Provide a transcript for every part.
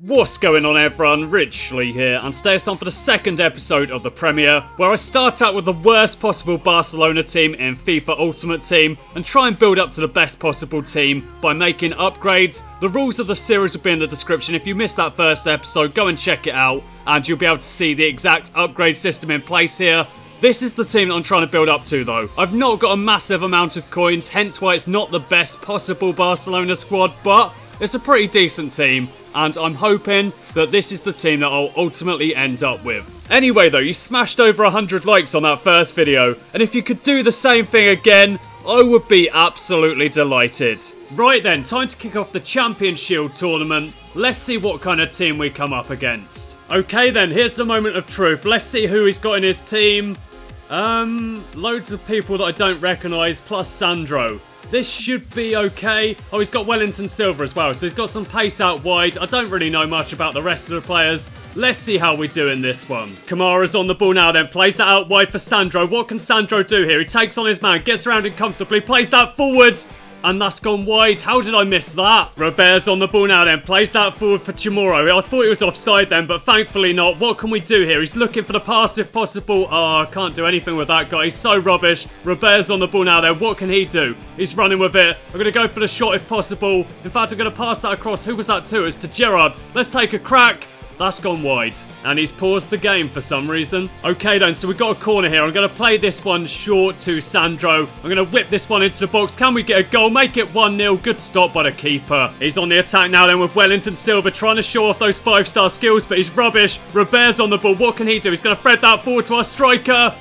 What's going on everyone, Rich Leigh here, and today it's time for the second episode of the premiere, where I start out with the worst possible Barcelona team in FIFA Ultimate Team, and try and build up to the best possible team by making upgrades. The rules of the series will be in the description. If you missed that first episode, go and check it out, and you'll be able to see the exact upgrade system in place here. This is the team that I'm trying to build up to though. I've not got a massive amount of coins, hence why it's not the best possible Barcelona squad, but it's a pretty decent team, and I'm hoping that this is the team that I'll ultimately end up with. Anyway though, you smashed over 100 likes on that first video, and if you could do the same thing again, I would be absolutely delighted. Right then, time to kick off the Champions Shield tournament. Let's see what kind of team we come up against. Okay then, here's the moment of truth. Let's see who he's got in his team. Loads of people that I don't recognise, plus Sandro. This should be okay. Oh, he's got Wellington Silva as well, so he's got some pace out wide. I don't really know much about the rest of the players. Let's see how we do in this one. Kamara's on the ball now then, plays that out wide for Sandro. What can Sandro do here? He takes on his man, gets around him comfortably, plays that forward, and that's gone wide. How did I miss that? Robert's on the ball now then, plays that forward for Chamorro. I thought he was offside then, but thankfully not. What can we do here? He's looking for the pass if possible. Oh, I can't do anything with that guy. He's so rubbish. Robert's on the ball now then. What can he do? He's running with it. I'm going to go for the shot if possible. In fact, I'm going to pass that across. Who was that to? It's to Gerrard. Let's take a crack. That's gone wide. And he's paused the game for some reason. Okay then, so we've got a corner here. I'm going to play this one short to Sandro. I'm going to whip this one into the box. Can we get a goal? Make it 1-0. Good stop by the keeper. He's on the attack now then with Wellington Silva, trying to show off those 5-star skills, but he's rubbish. Robert's on the ball. What can he do? He's going to thread that forward to our striker.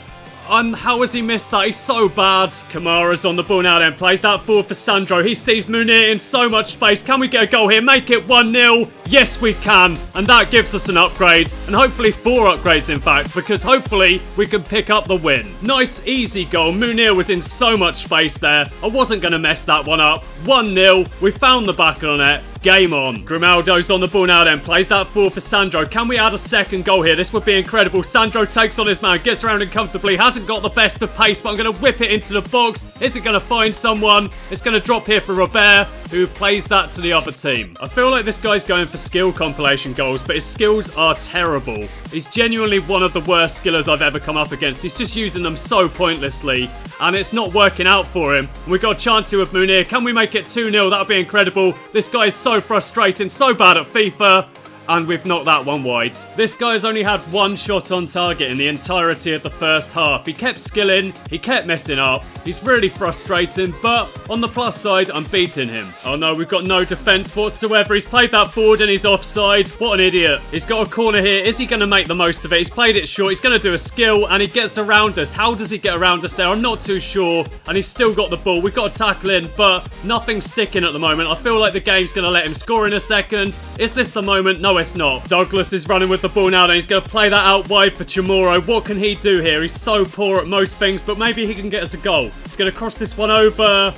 How has he missed that? He's so bad. Kamara's on the ball now then. Plays that forward for Sandro. He sees Munir in so much space. Can we get a goal here? Make it 1-0. Yes, we can. And that gives us an upgrade. And hopefully 4 upgrades, in fact. Because hopefully we can pick up the win. Nice, easy goal. Munir was in so much space there. I wasn't going to mess that one up. 1-0. We found the back on it. Game on. Grimaldo's on the ball now then. Plays that forward for Sandro. Can we add a second goal here? This would be incredible. Sandro takes on his man. Gets around him comfortably. Hasn't got the best of pace, but I'm going to whip it into the box. Is it going to find someone? It's going to drop here for Robert, who plays that to the other team. I feel like this guy's going for skill compilation goals, but his skills are terrible. He's genuinely one of the worst skillers I've ever come up against. He's just using them so pointlessly, and it's not working out for him. We've got a chance here with Munir. Can we make it 2-0? That would be incredible. This guy is so frustrating, so bad at FIFA, and we've knocked that one wide. This guy's only had 1 shot on target in the entirety of the first half. He kept skilling, he kept messing up. He's really frustrating, but on the plus side, I'm beating him. Oh no, we've got no defence whatsoever. He's played that forward and he's offside. What an idiot. He's got a corner here. Is he going to make the most of it? He's played it short. He's going to do a skill and he gets around us. How does he get around us there? I'm not too sure. And he's still got the ball. We've got a tackle in, but nothing's sticking at the moment. I feel like the game's going to let him score in a second. Is this the moment? No, it's not. Douglas is running with the ball now, and he's going to play that out wide for Chamorro. What can he do here? He's so poor at most things, but maybe he can get us a goal. He's going to cross this one over.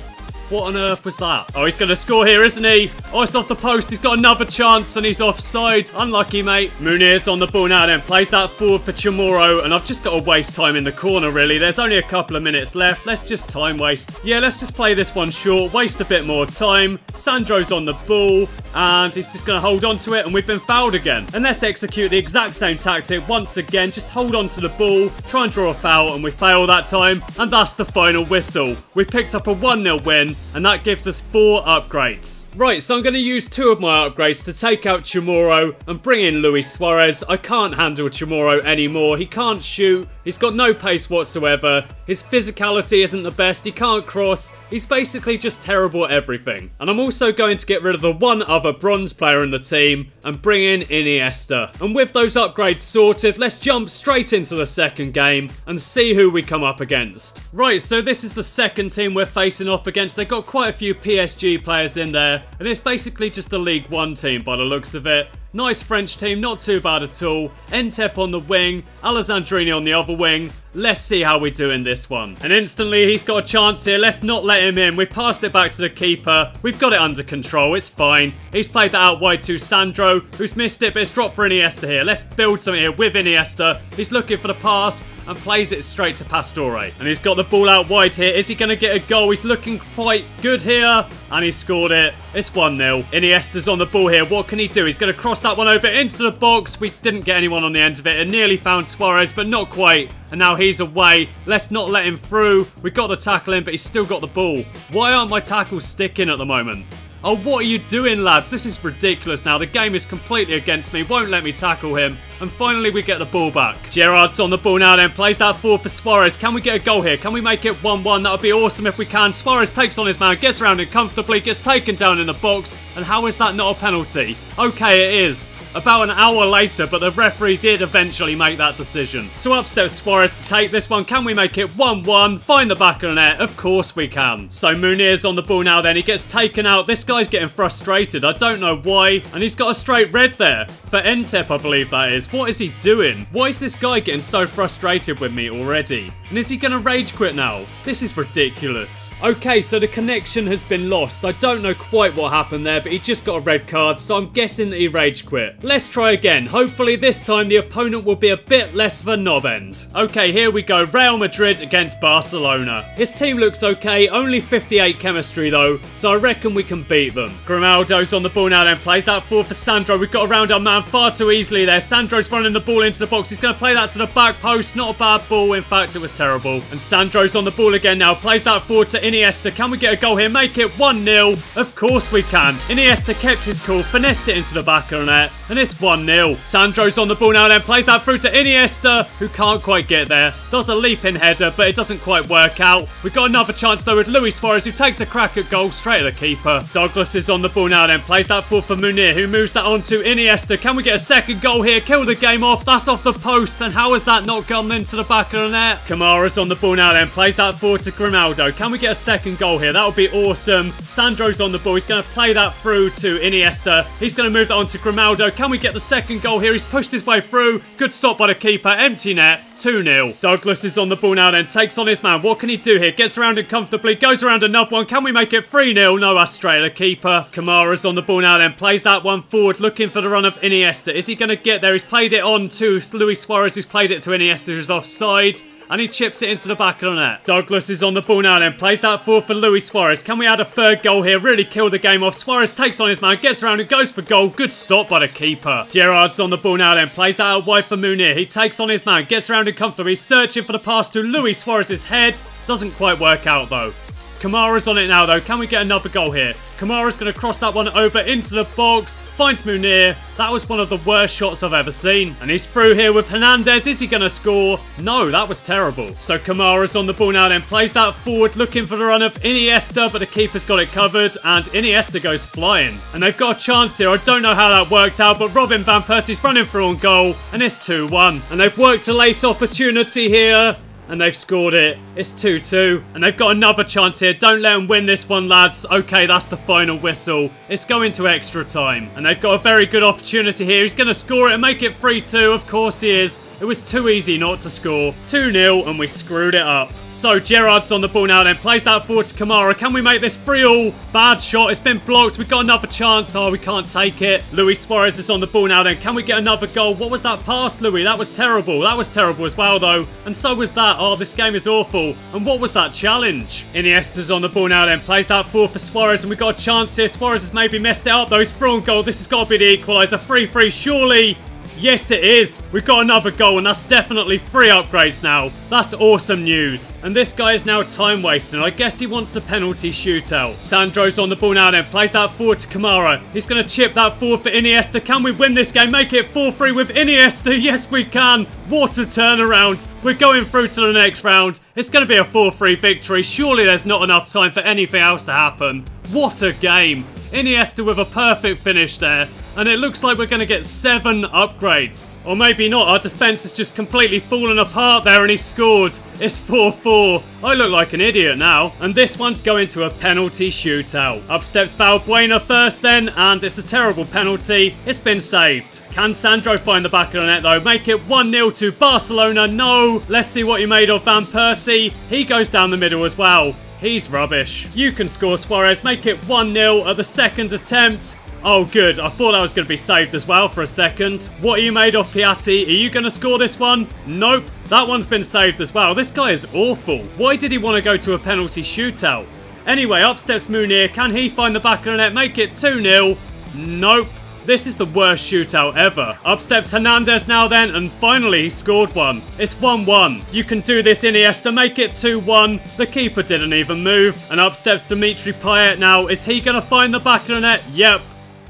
What on earth was that? Oh, he's going to score here, isn't he? Oh, it's off the post. He's got another chance, and he's offside. Unlucky, mate. Munir's on the ball now, then plays that forward for Chamorro, and I've just got to waste time in the corner, really. There's only a couple of minutes left. Let's just time waste. Yeah, let's just play this one short, waste a bit more time. Sandro's on the ball, and he's just going to hold on to it, and we've been fouled again. And let's execute the exact same tactic once again. Just hold on to the ball, try and draw a foul, and we fail that time. And that's the final whistle. We picked up a 1-0 win, and that gives us 4 upgrades. Right, so I'm going to use 2 of my upgrades to take out Chamorro and bring in Luis Suarez. I can't handle Chamorro anymore. He can't shoot. He's got no pace whatsoever. His physicality isn't the best. He can't cross. He's basically just terrible at everything. And I'm also going to get rid of the one other bronze player in the team and bring in Iniesta. And with those upgrades sorted, let's jump straight into the second game and see who we come up against. Right, so this is the second team we're facing off against. They've got quite a few PSG players in there, and it's basically just a League One team by the looks of it. Nice French team, not too bad at all. Entep on the wing, Alessandrini on the other wing. Let's see how we do in this one. And instantly he's got a chance here. Let's not let him in. We've passed it back to the keeper. We've got it under control. It's fine. He's played that out wide to Sandro, who's missed it, but it's dropped for Iniesta here. Let's build something here with Iniesta. He's looking for the pass, and plays it straight to Pastore. And he's got the ball out wide here. Is he going to get a goal? He's looking quite good here. And he scored it. It's 1-0. Iniesta's on the ball here. What can he do? He's going to cross that one over into the box. We didn't get anyone on the end of it. It nearly found Suarez, but not quite. And now he's away. Let's not let him through. We got the tackle in, but he's still got the ball. Why aren't my tackles sticking at the moment? Oh, what are you doing, lads? This is ridiculous now. The game is completely against me. Won't let me tackle him. And finally, we get the ball back. Gerrard's on the ball now then. Plays that forward for Suarez. Can we get a goal here? Can we make it 1-1? That would be awesome if we can. Suarez takes on his man. Gets around him comfortably. Gets taken down in the box. And how is that not a penalty? Okay, it is. About an hour later, but the referee did eventually make that decision. So up steps Suarez to take this one. Can we make it 1-1? Find the back of the net. Of course we can. So Munir's on the ball now then. He gets taken out. This guy's getting frustrated. I don't know why. And he's got a straight red there. For Entep, I believe that is. What is he doing? Why is this guy getting so frustrated with me already? And is he going to rage quit now? This is ridiculous. Okay, so the connection has been lost. I don't know quite what happened there, but he just got a red card, so I'm guessing that he rage quit. Let's try again. Hopefully this time the opponent will be a bit less of a knob end. Okay, here we go. Real Madrid against Barcelona. His team looks okay. Only 58 chemistry though, so I reckon we can beat them. Grimaldo's on the ball now then. Plays that forward for Sandro. We've got around our man far too easily there. Sandro's running the ball into the box. He's going to play that to the back post. Not a bad ball. In fact, it was terrible. And Sandro's on the ball again now. Plays that forward to Iniesta. Can we get a goal here? Make it 1-0. Of course we can. Iniesta kept his cool. Finessed it into the back of the net. And it's 1-0. Sandro's on the ball now then. Plays that through to Iniesta, who can't quite get there. Does a leaping header, but it doesn't quite work out. We've got another chance though with Luis Suarez, who takes a crack at goal straight at the keeper. Douglas is on the ball now then. Plays that forward for Munir, who moves that on to Iniesta. Can we get a second goal here? Kill the game off. That's off the post. And how has that not gone into the back of the net? Kamara's on the ball now then. Plays that forward to Grimaldo. Can we get a second goal here? That would be awesome. Sandro's on the ball. He's going to play that through to Iniesta. He's going to move that on to Grimaldo. Can we get the second goal here? He's pushed his way through. Good stop by the keeper. Empty net. 2-0. Douglas is on the ball now then. Takes on his man. What can he do here? Gets around it comfortably. Goes around another one. Can we make it 3-0? No, that's straight at the keeper. Kamara's on the ball now then. Plays that one forward. Looking for the run of Iniesta. Is he going to get there? He's played it on to Luis Suarez, who's played it to Iniesta, who's offside. And he chips it into the back of the net. Douglas is on the ball now then. Plays that forward for Luis Suarez. Can we add a third goal here? Really kill the game off. Suarez takes on his man. Gets around and goes for goal. Good stop by the keeper. Gerrard's on the ball now then. Plays that out wide for Munir. He takes on his man. Gets around and comfortably. Searching for the pass to Luis Suarez's head. Doesn't quite work out though. Kamara's on it now though. Can we get another goal here? Kamara's going to cross that one over into the box. Finds Munir. That was one of the worst shots I've ever seen. And he's through here with Hernandez. Is he going to score? No, that was terrible. So Kamara's on the ball now then. Plays that forward looking for the run of Iniesta. But the keeper's got it covered. And Iniesta goes flying. And they've got a chance here. I don't know how that worked out. But Robin Van Persie's running through on goal. And it's 2-1. And they've worked a late opportunity here. And they've scored it. It's 2-2. And they've got another chance here. Don't let them win this one, lads. Okay, that's the final whistle. It's going to extra time. And they've got a very good opportunity here. He's going to score it and make it 3-2. Of course he is. It was too easy not to score. 2-0 and we screwed it up. So Gerrard's on the ball now then. Plays that forward to Kamara. Can we make this 3-3? Bad shot. It's been blocked. We've got another chance. Oh, we can't take it. Luis Suarez is on the ball now then. Can we get another goal? What was that pass, Luis? That was terrible. That was terrible as well though. And so was that. Oh, this game is awful. And what was that challenge? Iniesta's on the ball now then. Plays that forward for Suarez and we've got a chance here. Suarez has maybe messed it up though. He's through on goal. This has got to be the equaliser. 3-3 surely. Yes, it is. We've got another goal, and that's definitely 3 upgrades now. That's awesome news. And this guy is now time wasting. I guess he wants the penalty shootout. Sandro's on the ball now then. Plays that forward to Kamara. He's going to chip that forward for Iniesta. Can we win this game? Make it 4-3 with Iniesta. Yes, we can. What a turnaround. We're going through to the next round. It's going to be a 4-3 victory. Surely there's not enough time for anything else to happen. What a game. Iniesta with a perfect finish there. And it looks like we're going to get 7 upgrades. Or maybe not. Our defence has just completely fallen apart there and he scored. It's 4-4. I look like an idiot now. And this one's going to a penalty shootout. Up steps Valbuena first then. And it's a terrible penalty. It's been saved. Can Sandro find the back of the net though? Make it 1-0 to Barcelona. No. Let's see what he made of Van Persie. He goes down the middle as well. He's rubbish. You can score, Suarez. Make it 1-0 at the second attempt. Oh, good. I thought I was going to be saved as well for a second. What are you made of, Piatti? Are you going to score this one? Nope. That one's been saved as well. This guy is awful. Why did he want to go to a penalty shootout? Anyway, up steps Munir. Can he find the back of the net? Make it 2-0. Nope. This is the worst shootout ever. Up steps Hernandez now then, and finally he scored one. It's 1-1. You can do this, Iniesta. Make it 2-1. The keeper didn't even move. And up steps Dimitri Payet now. Is he going to find the back of the net? Yep.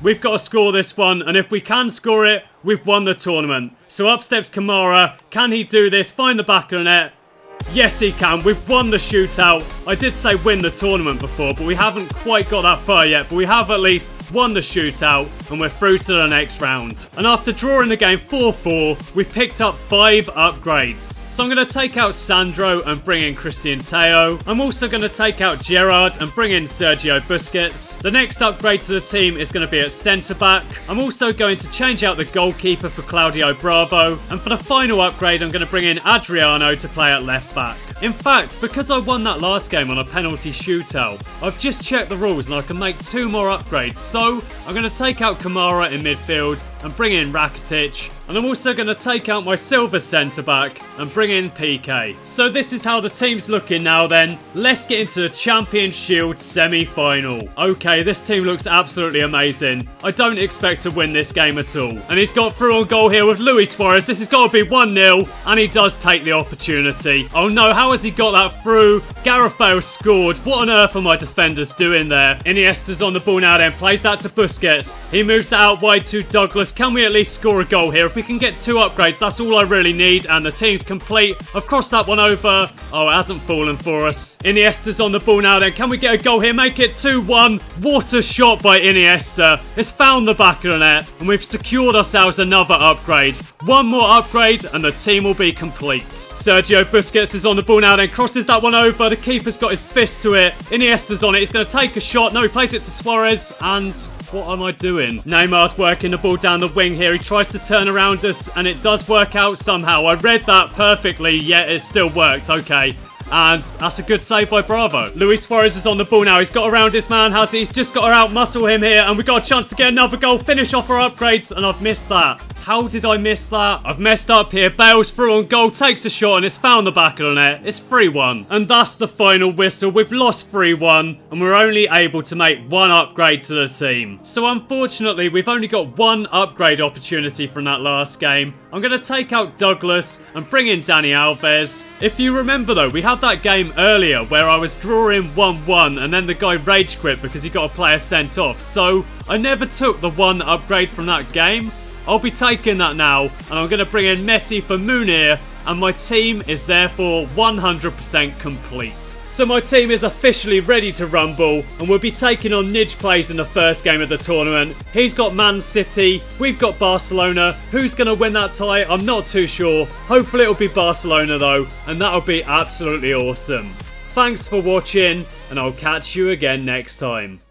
We've got to score this one, and if we can score it, we've won the tournament. So up steps Kamara. Can he do this? Find the back of the net. Yes, he can. We've won the shootout. I did say win the tournament before, but we haven't quite got that far yet. But we have at least won the shootout, and we're through to the next round. And after drawing the game 4-4, we picked up 5 upgrades. So I'm going to take out Sandro and bring in Cristian Tello. I'm also going to take out Gerrard and bring in Sergio Busquets. The next upgrade to the team is going to be at centre-back. I'm also going to change out the goalkeeper for Claudio Bravo. And for the final upgrade, I'm going to bring in Adriano to play at left-back. In fact, because I won that last game on a penalty shootout, I've just checked the rules and I can make 2 more upgrades. So I'm going to take out Kamara in midfield and bring in Rakitic. And I'm also going to take out my silver centre-back and bring in Pique. So this is how the team's looking now then. Let's get into the Champions Shield semi-final. Okay, this team looks absolutely amazing. I don't expect to win this game at all. And he's got through on goal here with Luis Suarez. This has got to be 1-0. And he does take the opportunity. Oh no, how has he got that through? Garofalo scored. What on earth are my defenders doing there? Iniesta's on the ball now then. Plays that to Busquets. He moves that out wide to Douglas. Can we at least score a goal here? If we can get 2 upgrades, that's all I really need, and the team's complete. I've crossed that one over. Oh, it hasn't fallen for us. Iniesta's on the ball now then. Can we get a goal here? Make it 2-1. What a shot by Iniesta. It's found the back of the net, and we've secured ourselves another upgrade. One more upgrade, and the team will be complete. Sergio Busquets is on the ball now then. Crosses that one over. The keeper's got his fist to it. Iniesta's on it. He's going to take a shot. No, he plays it to Suarez, and what am I doing? Neymar's working the ball down the wing here. He tries to turn around us, and it does work out somehow. I read that perfectly, yet it still worked. Okay. And that's a good save by Bravo. Luis Suarez is on the ball now. He's got around his man, has he? He's just got to out-muscle him here. And we got a chance to get another goal. Finish off our upgrades. And I've missed that. How did I miss that? I've messed up here. Bale's through on goal, takes a shot, and it's found the back of the net. It's 3-1. And that's the final whistle. We've lost 3-1, and we're only able to make 1 upgrade to the team. So unfortunately, we've only got 1 upgrade opportunity from that last game. I'm going to take out Douglas and bring in Dani Alves. If you remember though, we had that game earlier where I was drawing 1-1, and then the guy rage quit because he got a player sent off. So I never took the 1 upgrade from that game. I'll be taking that now, and I'm going to bring in Messi for Munir, and my team is therefore 100% complete. So my team is officially ready to rumble, and we'll be taking on NidgePlays in the first game of the tournament. He's got Man City, we've got Barcelona. Who's going to win that tie? I'm not too sure. Hopefully it'll be Barcelona though, and that'll be absolutely awesome. Thanks for watching, and I'll catch you again next time.